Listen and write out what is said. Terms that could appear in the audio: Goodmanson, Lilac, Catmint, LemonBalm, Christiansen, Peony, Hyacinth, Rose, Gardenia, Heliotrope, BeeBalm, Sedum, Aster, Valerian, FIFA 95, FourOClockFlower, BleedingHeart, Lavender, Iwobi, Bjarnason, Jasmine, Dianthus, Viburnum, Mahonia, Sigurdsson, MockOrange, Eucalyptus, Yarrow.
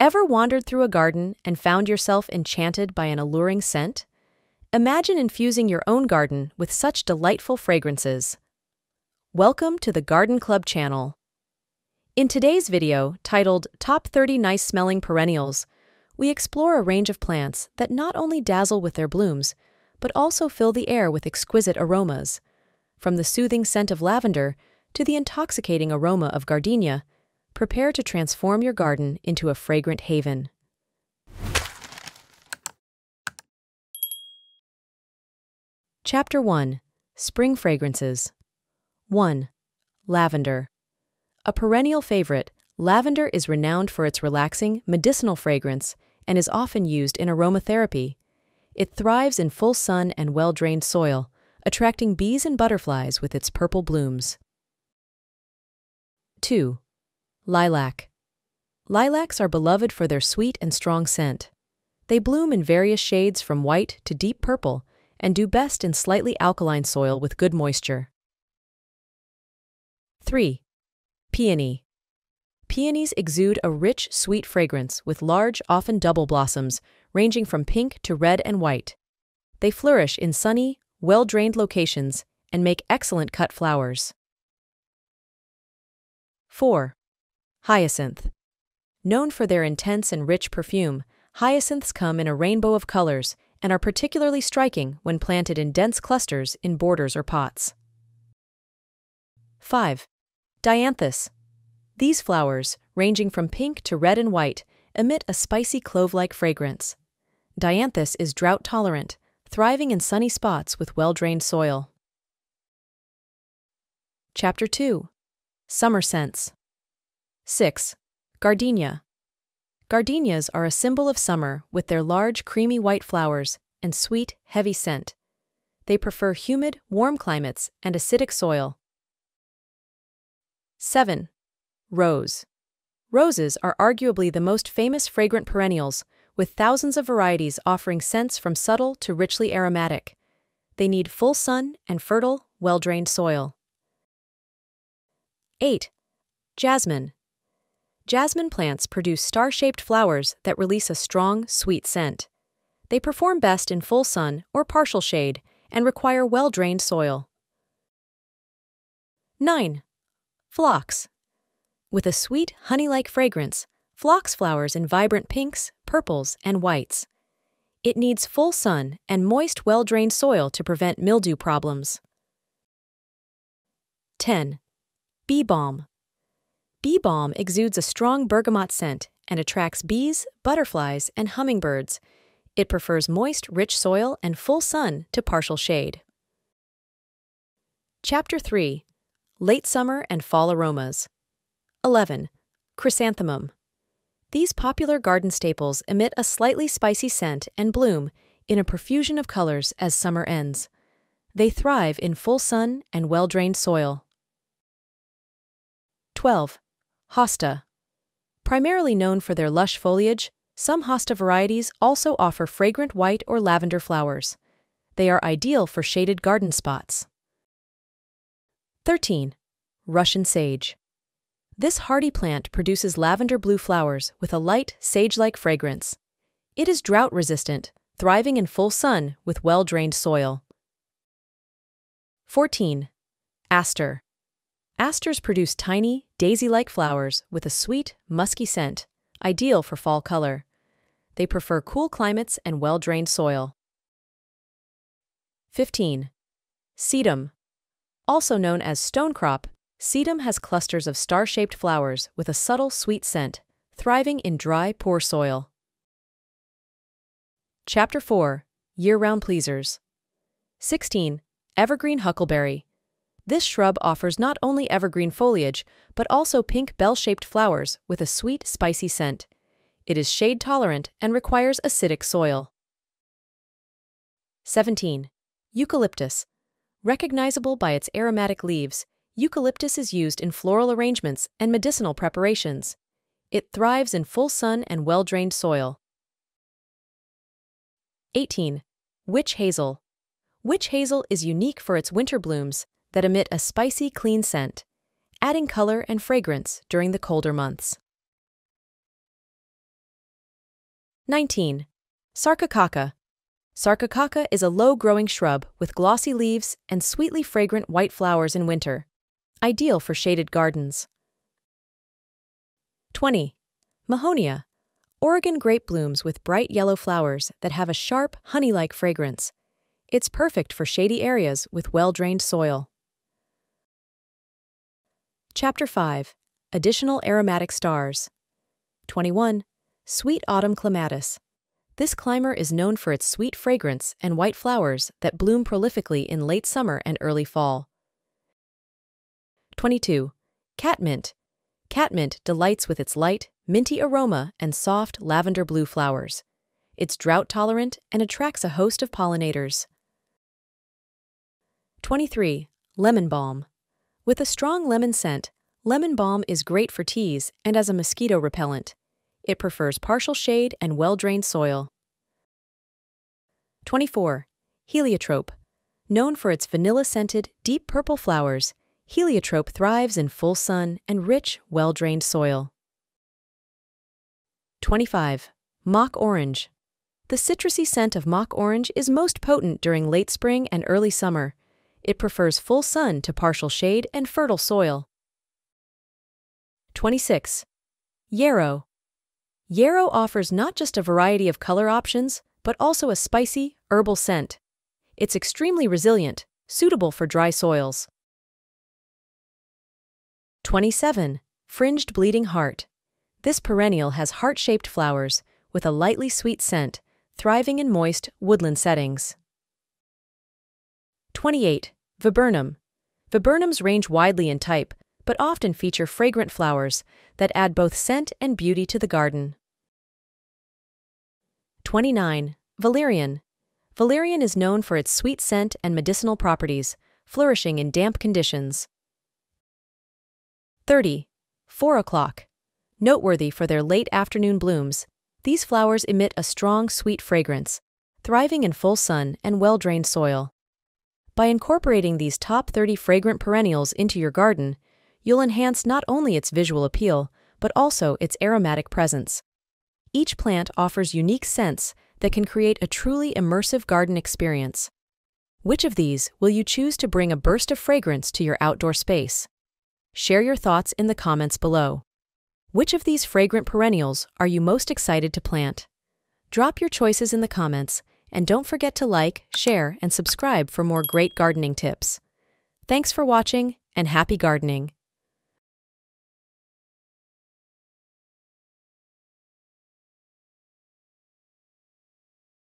Ever wandered through a garden and found yourself enchanted by an alluring scent? Imagine infusing your own garden with such delightful fragrances. Welcome to the Garden Club channel. In today's video, titled Top 30 Nice Smelling Perennials, we explore a range of plants that not only dazzle with their blooms, but also fill the air with exquisite aromas. From the soothing scent of lavender to the intoxicating aroma of gardenia, prepare to transform your garden into a fragrant haven. Chapter 1. Spring Fragrances. 1. Lavender. A perennial favorite, lavender is renowned for its relaxing, medicinal fragrance and is often used in aromatherapy. It thrives in full sun and well-drained soil, attracting bees and butterflies with its purple blooms. 2. Lilac. Lilacs are beloved for their sweet and strong scent. They bloom in various shades from white to deep purple and do best in slightly alkaline soil with good moisture. 3. Peony. Peonies exude a rich, sweet fragrance with large, often double blossoms, ranging from pink to red and white. They flourish in sunny, well-drained locations and make excellent cut flowers. 4. Hyacinth. Known for their intense and rich perfume, hyacinths come in a rainbow of colors and are particularly striking when planted in dense clusters in borders or pots. 5. Dianthus. These flowers, ranging from pink to red and white, emit a spicy clove-like fragrance. Dianthus is drought-tolerant, thriving in sunny spots with well-drained soil. Chapter 2. Summer Scents. 6. Gardenia. Gardenias are a symbol of summer with their large creamy white flowers and sweet, heavy scent. They prefer humid, warm climates and acidic soil. 7. Rose. Roses are arguably the most famous fragrant perennials, with thousands of varieties offering scents from subtle to richly aromatic. They need full sun and fertile, well-drained soil. 8. Jasmine. Jasmine plants produce star-shaped flowers that release a strong, sweet scent. They perform best in full sun or partial shade and require well-drained soil. 9. Phlox. With a sweet, honey-like fragrance, phlox flowers in vibrant pinks, purples, and whites. It needs full sun and moist, well-drained soil to prevent mildew problems. 10. BeeBalm. BeeBalm exudes a strong bergamot scent and attracts bees, butterflies, and hummingbirds. It prefers moist, rich soil and full sun to partial shade. Chapter 3. Late Summer and Fall Aromas. 11. Chrysanthemum. These popular garden staples emit a slightly spicy scent and bloom in a profusion of colors as summer ends. They thrive in full sun and well-drained soil. 12. Hosta. Primarily known for their lush foliage, some hosta varieties also offer fragrant white or lavender flowers. They are ideal for shaded garden spots. 13. Russian sage. This hardy plant produces lavender blue flowers with a light, sage-like fragrance. It is drought-resistant, thriving in full sun with well-drained soil. 14. Aster. Asters produce tiny, daisy-like flowers with a sweet, musky scent, ideal for fall color. They prefer cool climates and well-drained soil. 15. Sedum. Also known as stonecrop, sedum has clusters of star-shaped flowers with a subtle, sweet scent, thriving in dry, poor soil. Chapter 4. Year-round pleasers. 16. Evergreen huckleberry. This shrub offers not only evergreen foliage, but also pink bell-shaped flowers with a sweet, spicy scent. It is shade-tolerant and requires acidic soil. 17. Eucalyptus. Recognizable by its aromatic leaves, eucalyptus is used in floral arrangements and medicinal preparations. It thrives in full sun and well-drained soil. 18. WitchHazel. WitchHazel is unique for its winter blooms that emit a spicy, clean scent, adding color and fragrance during the colder months. 19. Sarcococca. Sarcococca is a low-growing shrub with glossy leaves and sweetly fragrant white flowers in winter. Ideal for shaded gardens. 20. Mahonia. Oregon grape blooms with bright yellow flowers that have a sharp, honey-like fragrance. It's perfect for shady areas with well-drained soil. Chapter 5. Additional aromatic stars. 21. Sweet autumn clematis. This climber is known for its sweet fragrance and white flowers that bloom prolifically in late summer and early fall. 22. Catmint. Catmint delights with its light, minty aroma and soft lavender blue flowers. It's drought-tolerant and attracts a host of pollinators. 23. LemonBalm. With a strong lemon scent, LemonBalm is great for teas and as a mosquito repellent. It prefers partial shade and well-drained soil. 24. Heliotrope. Known for its vanilla-scented, deep purple flowers, Heliotrope thrives in full sun and rich, well-drained soil. 25. MockOrange. The citrusy scent of MockOrange is most potent during late spring and early summer. It prefers full sun to partial shade and fertile soil. 26. Yarrow. Yarrow offers not just a variety of color options, but also a spicy, herbal scent. It's extremely resilient, suitable for dry soils. 27. Fringed BleedingHeart. This perennial has heart-shaped flowers, with a lightly sweet scent, thriving in moist, woodland settings. 28. Viburnum. Viburnums range widely in type, but often feature fragrant flowers that add both scent and beauty to the garden. 29. Valerian. Valerian is known for its sweet scent and medicinal properties, flourishing in damp conditions. 30. 4 o'clock. Noteworthy for their late afternoon blooms, these flowers emit a strong, sweet fragrance, thriving in full sun and well-drained soil. By incorporating these top 30 fragrant perennials into your garden, you'll enhance not only its visual appeal, but also its aromatic presence. Each plant offers unique scents that can create a truly immersive garden experience. Which of these will you choose to bring a burst of fragrance to your outdoor space? Share your thoughts in the comments below. Which of these fragrant perennials are you most excited to plant? Drop your choices in the comments, and don't forget to like, share, and subscribe for more great gardening tips. Thanks for watching, and happy gardening!